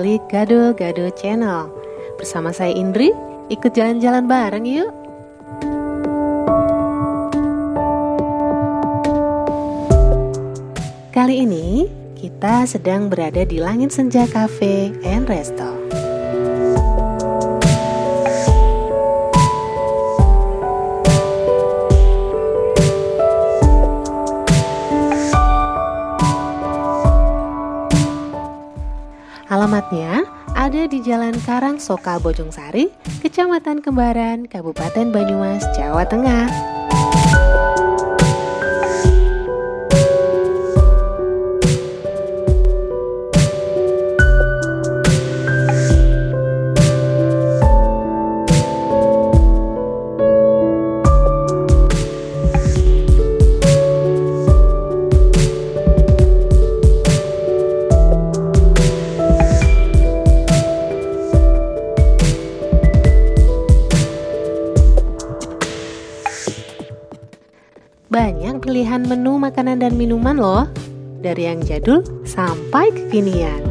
klik Gado Gado Channel. Bersama saya Indri, ikut jalan-jalan bareng yuk. Kali ini kita sedang berada di Langit Senja Cafe and Resto. Alamatnya ada di Jalan Karang Soka, Bojongsari, Kecamatan Kembaran, Kabupaten Banyumas, Jawa Tengah. Banyak pilihan menu makanan dan minuman loh, dari yang jadul sampai kekinian.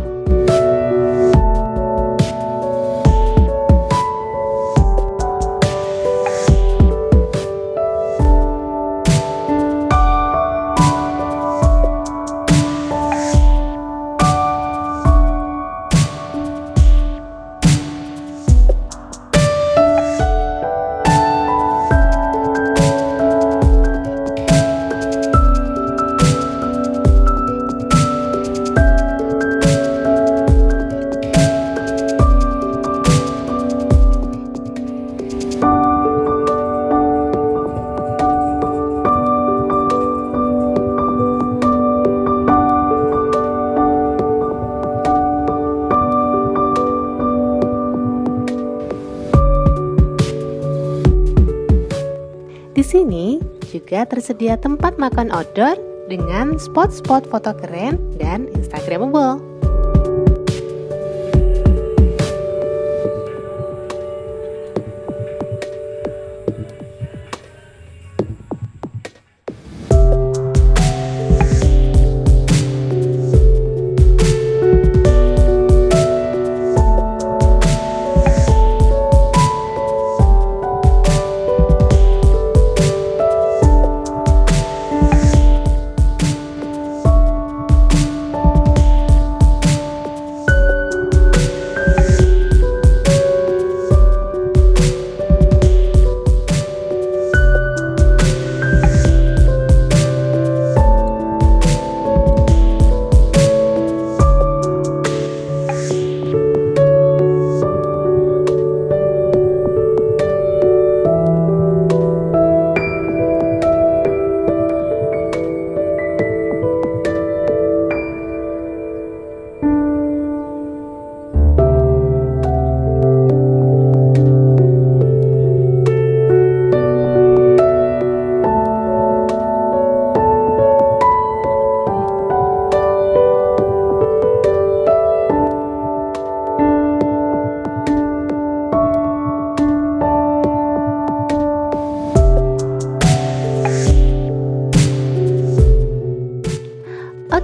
Di sini juga tersedia tempat makan outdoor dengan spot-spot foto keren dan instagramable.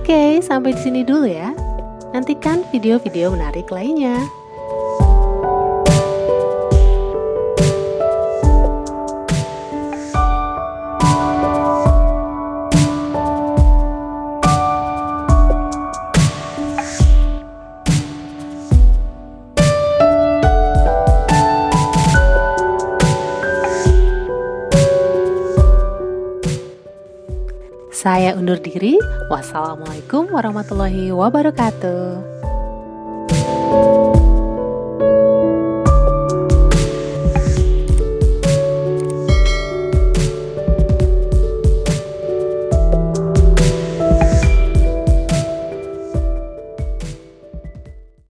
Oke, sampai di sini dulu ya. Nantikan video-video menarik lainnya. Saya undur diri. Wassalamualaikum warahmatullahi wabarakatuh.